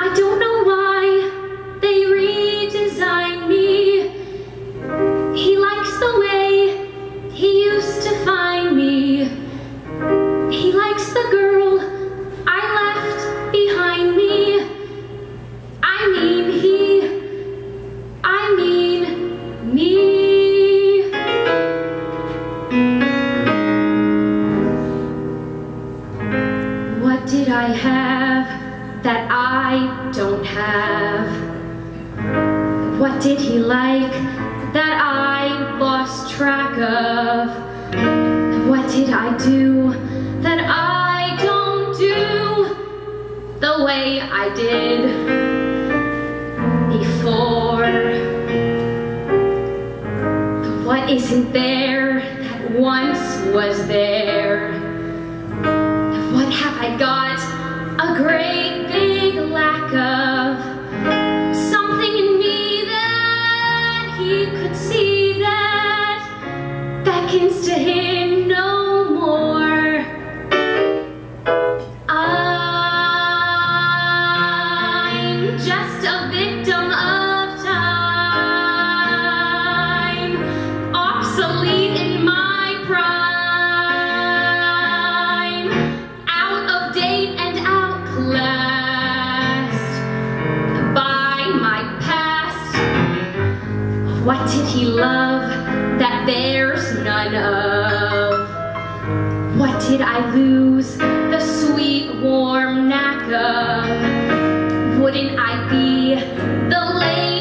I don't know why they redesigned me. He likes the way he used to find me. He likes the girl I left behind me. I mean me. What did I have that I don't have? What did he like that I lost track of? What did I do that I don't do the way I did before? What isn't there that once was there? What have I got a great big lack of? Something in me that he could see that beckons to him no more. I'm just a victim of time, obsolete in my pride. What did he love that there's none of? What did I lose the sweet warm knack of? Wouldn't I be the lady?